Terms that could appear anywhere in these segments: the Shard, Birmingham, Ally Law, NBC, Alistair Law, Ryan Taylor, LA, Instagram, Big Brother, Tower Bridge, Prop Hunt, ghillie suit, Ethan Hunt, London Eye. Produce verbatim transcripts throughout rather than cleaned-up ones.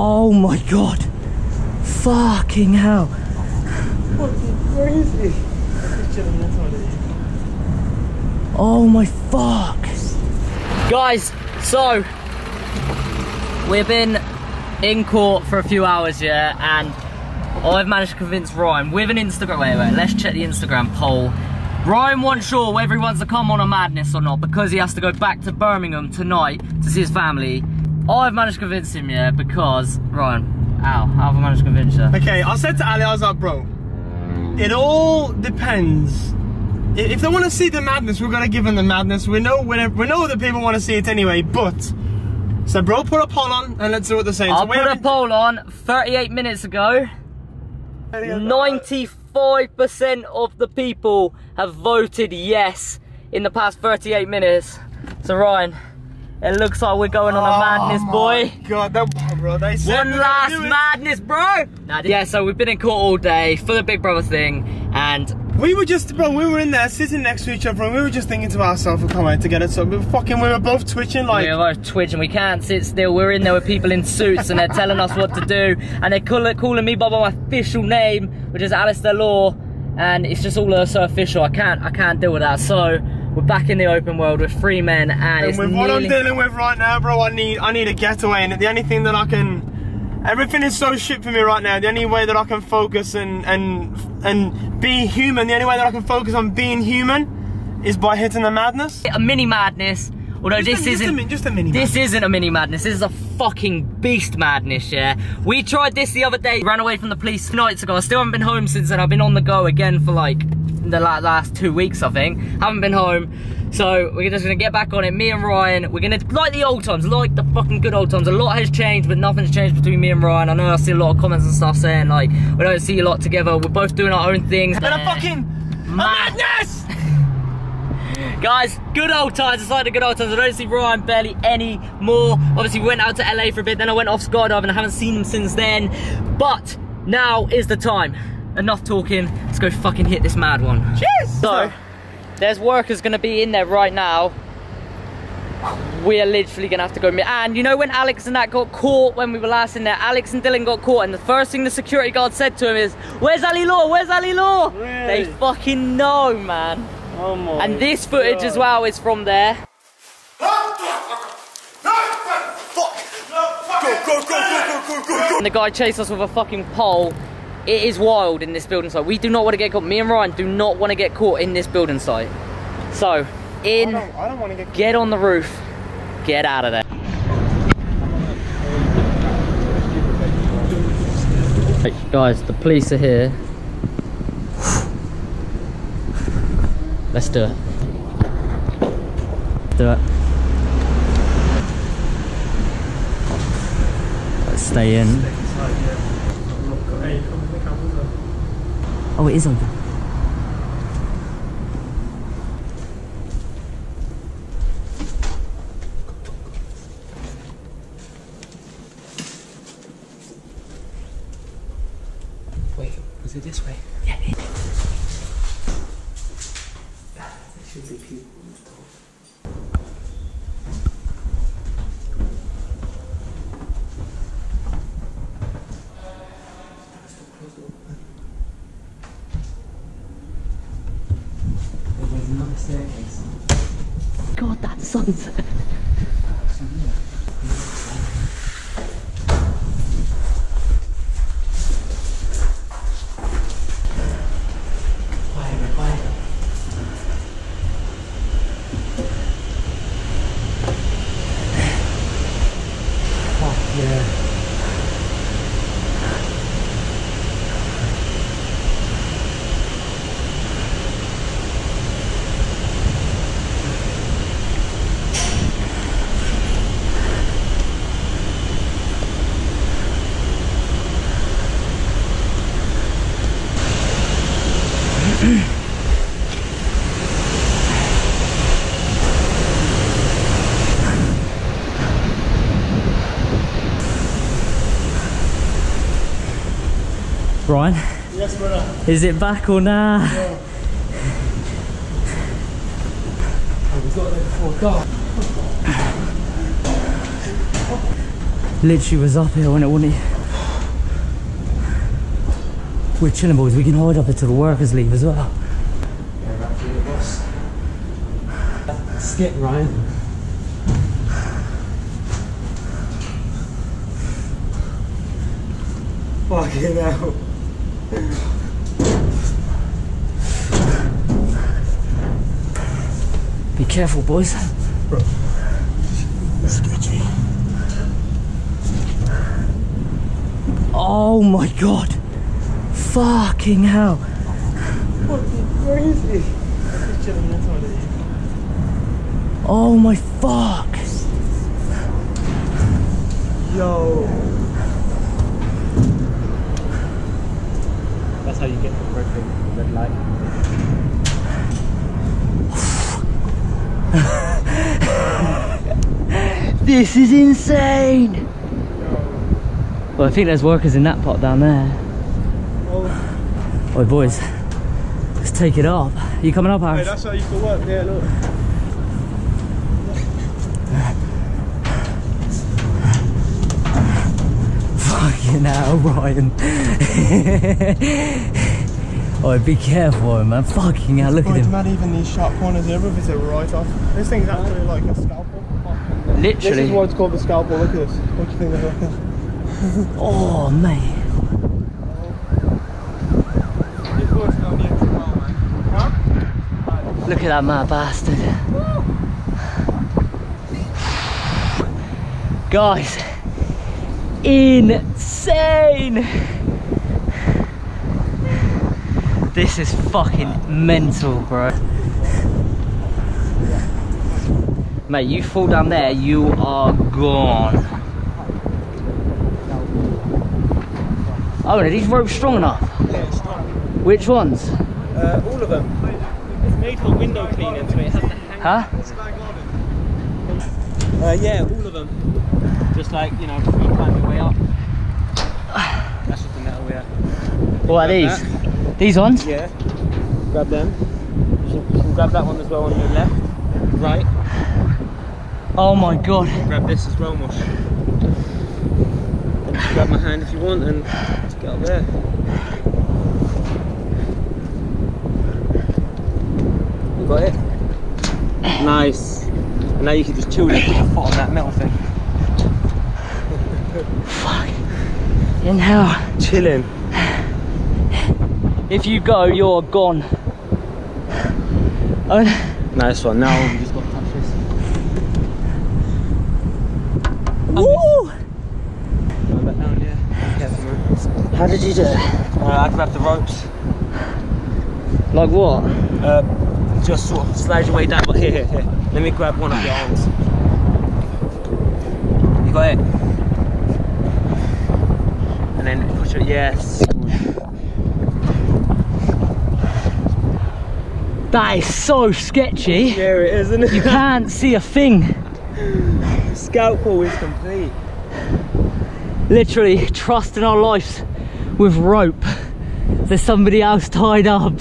Oh my god. Fucking hell. Fucking crazy. Oh my fuck. Guys, so we've been in court for a few hours, yeah, and I've managed to convince Ryan with an Instagram. Wait, wait, let's check the Instagram poll. Ryan wasn't sure whether he wants to come on a madness or not because he has to go back to Birmingham tonight to see his family. I've managed to convince him, yeah, because, Ryan, ow, how have I managed to convince you? Okay, I said to Ali, I was like, bro, it all depends. If they want to see the madness, we're going to give them the madness. We know we're, we know that people want to see it anyway, but... So, bro, put a poll on and let's see what they're saying. I so put a poll on thirty-eight minutes ago. ninety-five percent of the people have voted yes in the past thirty-eight minutes. So, Ryan, it looks like we're going on a madness, oh boy. God, that, bro, they said one last madness, bro. Nah, yeah, so we've been in court all day for the Big Brother thing, and we were just, bro, we were in there sitting next to each other, and we were just thinking to ourselves, "We're coming together." So we were fucking, we were both twitching, like we were both twitching. We can't sit still. We're in there with people in suits, and they're telling us what to do, and they're call, calling me by my official name, which is Alistair Law, and it's just all so official. I can't, I can't deal with that. So. We're back in the open world with three men, and, and it's with what I'm dealing with right now, bro, I need I need a getaway, and the only thing that I can, everything is so shit for me right now. The only way that I can focus and and and be human, the only way that I can focus on being human, is by hitting the madness. A mini madness, although just this a, isn't just a, just a mini. This madness. Isn't a mini madness. This is a fucking beast madness, yeah. We tried this the other day. Ran away from the police nights ago. I still haven't been home since then. I've been on the go again for like. The last two weeks, I think. Haven't been home, so we're just gonna get back on it. Me and Ryan, we're gonna like the old times, like the fucking good old times. A lot has changed, but nothing's changed between me and Ryan. I know I see a lot of comments and stuff saying like we don't see a lot together. We're both doing our own things. And a fucking madness, guys. Good old times. It's like the good old times. I don't see Ryan barely any more. Obviously, we went out to L A for a bit, then I went off skydiving. I haven't seen him since then. But now is the time. Enough talking, let's go fucking hit this mad one. Cheers! So, there's workers gonna be in there right now. We are literally gonna have to go. And you know when Alex and that got caught when we were last in there? Alex and Dylan got caught, and the first thing the security guard said to him is, "Where's Ali Law? Where's Ali Law?" Really? They fucking know, man. Oh my and this footage God. As well is from there. Go, go, go, go, go, go, go. And the guy chased us with a fucking pole. It is wild in this building site. We do not want to get caught. Me and Ryan do not want to get caught in this building site. So, in, I don't, I don't want to get, get on the roof, get out of there. Hey, guys, the police are here. Let's do it. Do it. Let's stay in. Oh, it is open. Wait, was it this way? Yeah, it is. There should be people in the door. God, that sunset. Ryan? Yes, brother. Is it back or nah? Yeah. Oh, we got there before. God. literally was up here when it wouldn't. We're chilling, boys. We can hide up until the workers leave as well. Yeah, back to you, boss. Skip, Ryan. Fucking hell. Be careful, boys. Bro. Sketchy. Oh my god. Fucking hell. Fucking crazy. Oh my fuck. Yo. That's how you get the perfect red light. This is insane. Yo. Well, I think there's workers in that pot down there. Oi boys, let's take it up. Are you coming up, Harry? Hey, that's how you can work, yeah, look. Fucking hell, Ryan. Oi, be careful, man. Fucking hell, look at him. Man, even these sharp corners here, if it's a right off. This thing's actually like a scalpel. Literally. This is why it's called the scalpel. Look at this. What do you think of that? Oh, mate. Look at that mad bastard. Woo. Guys, insane. This is fucking mental, bro. Mate, you fall down there, you are gone. Oh, are these ropes strong enough? Yeah, strong. Which ones? Uh, all of them. Made for window cleaning, so it has to hang. Huh? Uh, yeah, all of them. Just like, you know, free climb your way up. That's just the metal we have. What are these? That. These ones? Yeah. Grab them. You can, you can grab that one as well on your left. Right. Oh my god. Grab this as well, Mosh. Grab my hand if you want and get up there. Got it? Nice. And now you can just chill with your foot on that metal thing. Fuck. In hell. Chilling. If you go, you're gone. Oh. Nice one. Now we just got to touch this. Woo! Going back down, yeah. Careful, man. How did you do it? Uh, I grabbed the ropes. Like what? Uh, Just sort of slide your way down, but here, here, here. Let me grab one of your arms. You got it? And then push it, yes. That is so sketchy. There it is, isn't it? You can't see a thing. Scalpel is complete. Literally, trusting our lives with rope. There's somebody else tied up.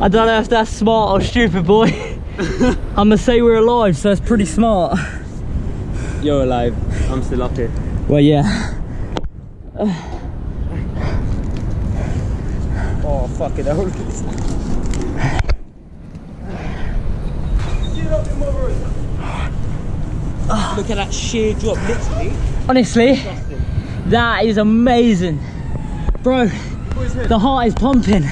I don't know if that's smart or stupid, boy. I'm gonna say we're alive, so it's pretty smart. You're alive. I'm still up here. Well, yeah. Oh, fuck it. Look at this. Get up in my room. Look at that sheer drop, literally. Honestly, that is amazing. Bro, the heart is pumping.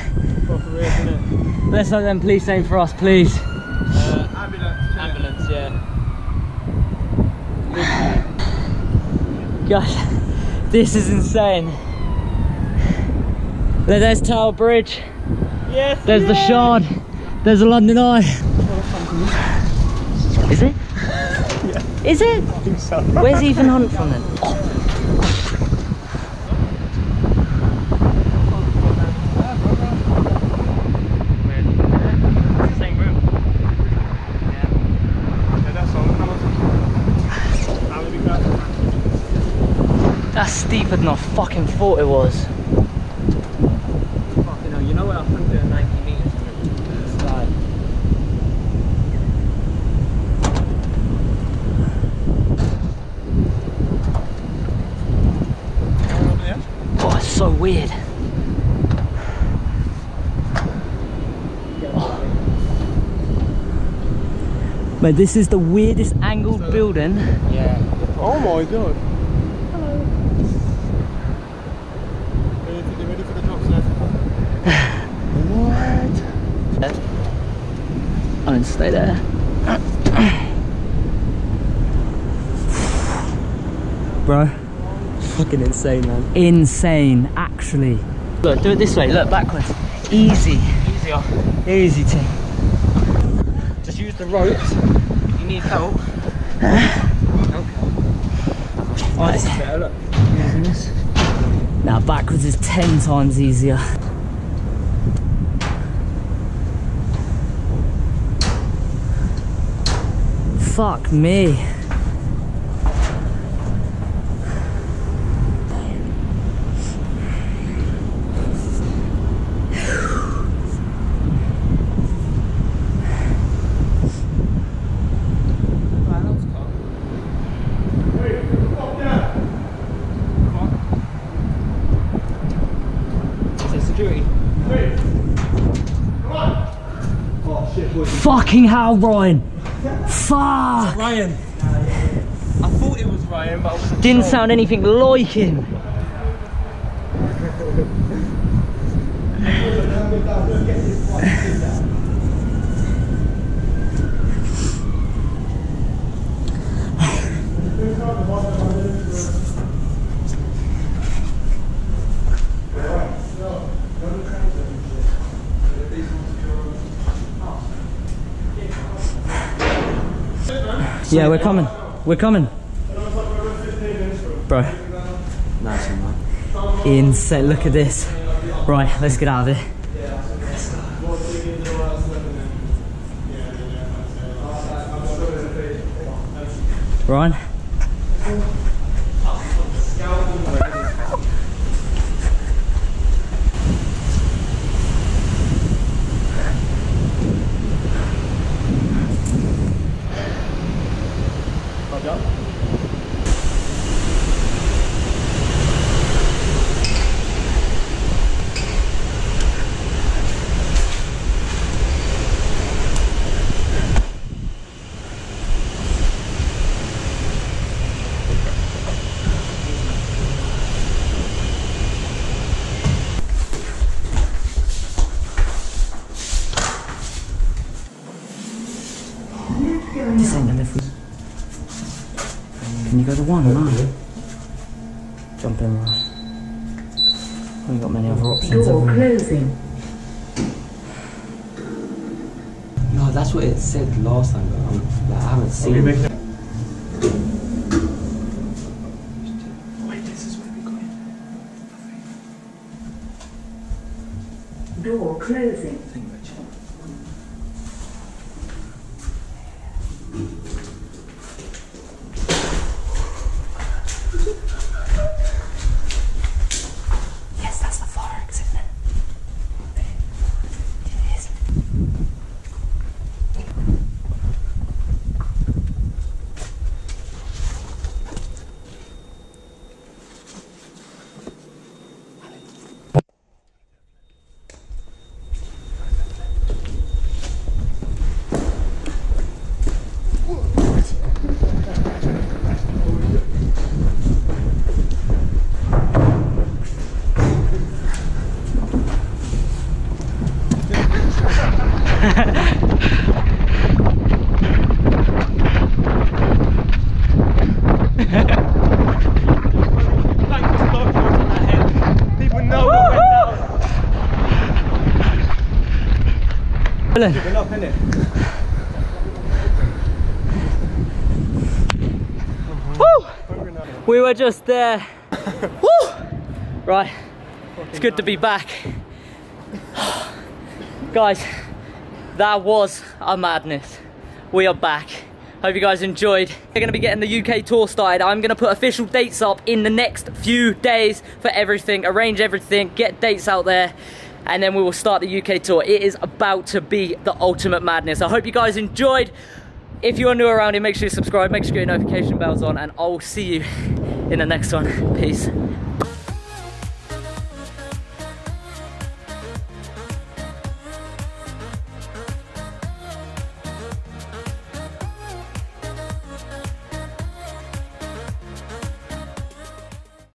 Let's let them police aim for us, please. Uh, ambulance, yeah. Ambulance, yeah. Gosh, this is insane. There's Tower Bridge. Yes. There's yeah. the Shard. There's the London Eye. Is it? Yeah. Is it? I think so. Where's Ethan Hunt from then? Oh. That's steeper than I fucking thought it was. Fucking hell, you know where one hundred ninety metres from the slide? so weird. Oh. Mate, this is the weirdest angled so, building. Yeah. Oh my god. Hello. Ready to get ready for the drop, sir? What? I'm going to stay there. Bro, fucking insane, man. Insane, actually. Look, do it this way. Look backwards. Easy. Easier. Easy thing. Just use the ropes. If you need help. Okay. Oh, this is better. Look. Easiness. Now backwards is ten times easier. Fuck me. Fucking hell, Ryan! Fuck! Ryan! I thought it was Ryan, but I wasn't sure. Didn't sound anything like him. Yeah, we're coming. We're coming. Bro. Nice one, man. Insane. Look at this. Right, let's get out of here. Ryan? Can you go to one, Ryan? Jump in, Ryan. We haven't got many other options. Door closing. No, that's what it said last time, but I'm, like, I haven't seen it. Wait, this is where we got in. Door closing. It's good enough, isn't it? Woo! We were just there. Woo! Right, it's good to be back. Guys, that was a madness. We are back. Hope you guys enjoyed. We're going to be getting the U K tour started. I'm going to put official dates up in the next few days for everything, arrange everything, get dates out there. And then we will start the U K tour. It is about to be the ultimate madness. I hope you guys enjoyed. If you are new around here, make sure you subscribe, make sure you get your notification bells on, and I'll see you in the next one. Peace.